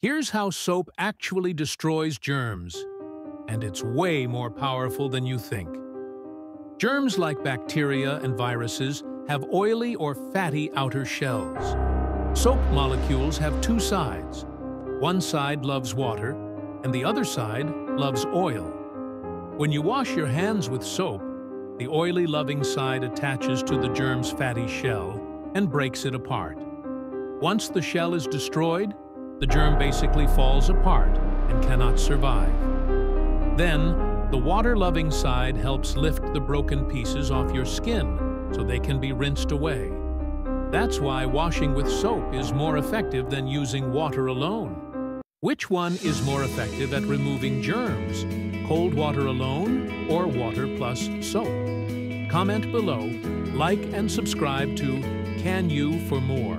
Here's how soap actually destroys germs, and it's way more powerful than you think. Germs like bacteria and viruses have oily or fatty outer shells. Soap molecules have two sides. One side loves water, and the other side loves oil. When you wash your hands with soap, the oily loving side attaches to the germ's fatty shell and breaks it apart. Once the shell is destroyed, the germ basically falls apart and cannot survive. Then, the water-loving side helps lift the broken pieces off your skin so they can be rinsed away. That's why washing with soap is more effective than using water alone. Which one is more effective at removing germs? Cold water alone or water plus soap? Comment below, like and subscribe to Can You for more.